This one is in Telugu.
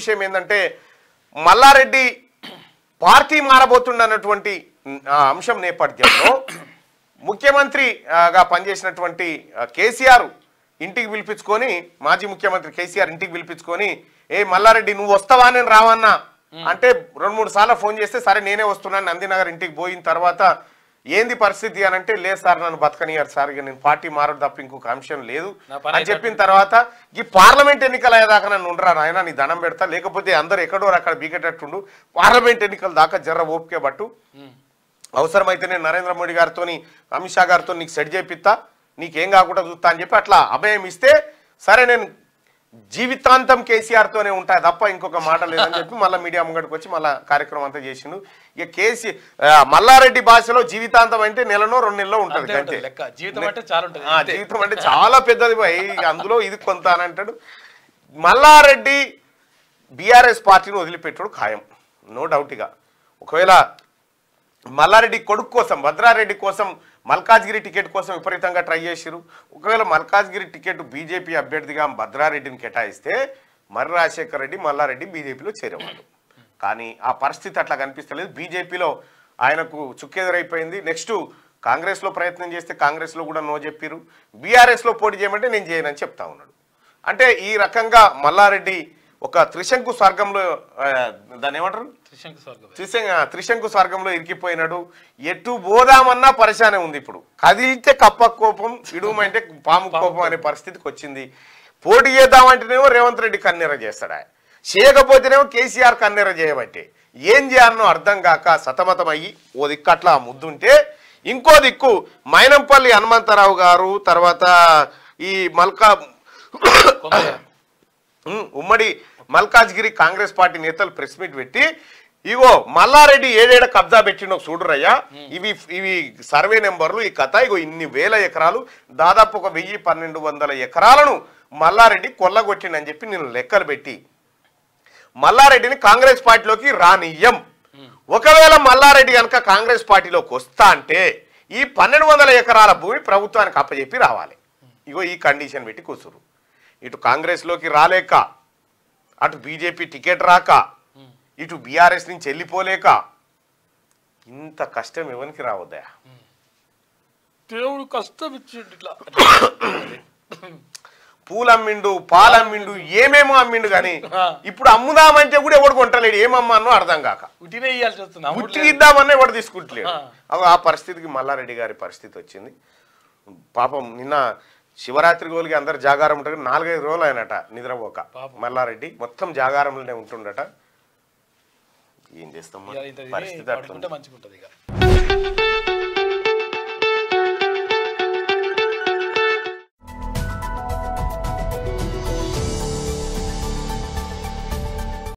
విషయం ఏందంటే మల్లారెడ్డి పార్టీ మారబోతున్నటువంటి అంశం నేపథ్యంలో ముఖ్యమంత్రిగా పనిచేసినటువంటి కేసీఆర్ ఇంటికి పిలిపించుకొని మాజీ ముఖ్యమంత్రి కేసీఆర్ ఇంటికి పిలిపించుకొని ఏ మల్లారెడ్డి నువ్వు వస్తావా నేను రావన్నా అంటే రెండు మూడు సార్లు ఫోన్ చేస్తే సరే నేనే వస్తున్నాను నందినగర్ ఇంటికి పోయిన తర్వాత ఏంది పరిస్థితి అని అంటే లేదు సార్ నన్ను బతకనియారు సార్ నేను పార్టీ మారడం తప్ప ఇంకొక అంశం లేదు అని చెప్పిన తర్వాత ఈ పార్లమెంట్ ఎన్నికల దాకా నన్ను ఉండరా నాయన నీ దండం పెడతా లేకపోతే అందరు ఎక్కడో అక్కడ బీకేటట్టుండు పార్లమెంట్ ఎన్నికల దాకా జర్ర ఓపికే పట్టు అవసరమైతే నేను నరేంద్ర మోడీ గారితో అమిత్ షా గారితో నీకు సెట్ చేపిస్తా నీకేం కాకుండా చూస్తా అని చెప్పి అట్లా అభయం ఇస్తే సరే నేను జీవితాంతం కేసీఆర్ తోనే ఉంటాయి తప్ప ఇంకొక మాట లేదని చెప్పి మళ్ళీ మీడియా ముంగడికి వచ్చి మళ్ళీ కార్యక్రమం అంతా చేసిండు. ఇక మల్లారెడ్డి భాషలో జీవితాంతం అంటే నెలలో రెండు నెలలో ఉంటుంది అంతే జీవితం అంటే చాలా పెద్దది పోయి అందులో ఇది కొంత అని అంటాడు. మల్లారెడ్డి బీఆర్ఎస్ పార్టీని వదిలిపెట్టాడు ఖాయం నో డౌట్గా. ఒకవేళ మల్లారెడ్డి కొడుకు కోసం భద్రారెడ్డి కోసం మల్కాజ్గిరి టికెట్ కోసం విపరీతంగా ట్రై చేసిరు. ఒకవేళ మల్కాజ్గిరి టికెట్ బీజేపీ అభ్యర్థిగా భద్రారెడ్డిని కేటాయిస్తే మర్రి రాజశేఖర రెడ్డి మల్లారెడ్డి బీజేపీలో చేరేవాడు. కానీ ఆ పరిస్థితి అట్లా కనిపిస్తలేదు. బీజేపీలో ఆయనకు చుక్కెదురైపోయింది. నెక్స్ట్ కాంగ్రెస్లో ప్రయత్నం చేస్తే కాంగ్రెస్లో కూడా నో చెప్పిరు. బీఆర్ఎస్లో పోటీ చేయమంటే నేను చేయనని చెప్తా ఉన్నాడు. అంటే ఈ రకంగా మల్లారెడ్డి ఒక త్రిశంకు స్వర్గంలో దాన్ని ఏమంటారు త్రిశంకు స్వర్గంలో ఇరికిపోయినాడు. ఎటు బోదామన్నా పరిశానే ఉంది. ఇప్పుడు కదిలితే కప్ప కోపం ఇడుమంటే పాము కోపం అనే పరిస్థితికి వచ్చింది. పోటీ చేద్దామంటేనేమో రేవంత్ రెడ్డి కన్నెర చేస్తాడు, ఆయన చేయకపోతేనేమో కేసీఆర్ కన్నెర చేయబట్టే ఏం చేయాలనో అర్థం కాక సతమతమయ్యి ఓ దిక్కు అట్లా ముద్దుంటే ఇంకో దిక్కు మైనంపల్లి హనుమంతరావు గారు తర్వాత ఈ ఉమ్మడి మల్కాజ్గిరి కాంగ్రెస్ పార్టీ నేతలు ప్రెస్ మీట్ పెట్టి ఇగో మల్లారెడ్డి ఏడేడ కబ్జా పెట్టిండో చూడరయ్యా, ఇవి ఇవి సర్వే నెంబర్లు, ఈ కథ, ఇగో ఇన్ని వేల ఎకరాలు దాదాపు ఒక 1200 ఎకరాలను మల్లారెడ్డి కొల్లగొట్టిండని చెప్పి నేను లెక్కలు పెట్టి మల్లారెడ్డిని కాంగ్రెస్ పార్టీలోకి రానియ్యం, ఒకవేళ మల్లారెడ్డి కనుక కాంగ్రెస్ పార్టీలోకి వస్తా అంటే ఈ 1200 ఎకరాల భూమి ప్రభుత్వానికి అప్పచెప్పి రావాలి, ఇగో ఈ కండిషన్ పెట్టి కూర్చురు. ఇటు కాంగ్రెస్లోకి రాలేక అటు బీజేపీ టికెట్ రాక ఇటు బీఆర్ఎస్ నుంచి వెళ్ళిపోలేక ఇంత కష్టం ఎవరికి రావద్దా? దేవుడు కష్టం ఇచ్చిండు. ఇట్లా పూలు అమ్మిండు, పాలు అమ్మిండు, ఏమేమో అమ్మిండు కానీ ఇప్పుడు అమ్ముదామంటే కూడా ఎవడు కొంటలేడు. ఏమమ్మానో అర్థం కాక ఉట్టినిద్దామన్నా ఎవడు తీసుకుంటలేడు. ఆ పరిస్థితికి మల్లారెడ్డి గారి పరిస్థితి వచ్చింది. పాపం నిన్న శివరాత్రి గోలికి అందరు జాగారం ఉంటారు. 4-5 రోజులు ఆయనట నిద్రపోక మల్లారెడ్డి మొత్తం జాగారంలోనే ఉంటుండట. ఏం చేస్తాం పరిస్థితి అట్లా.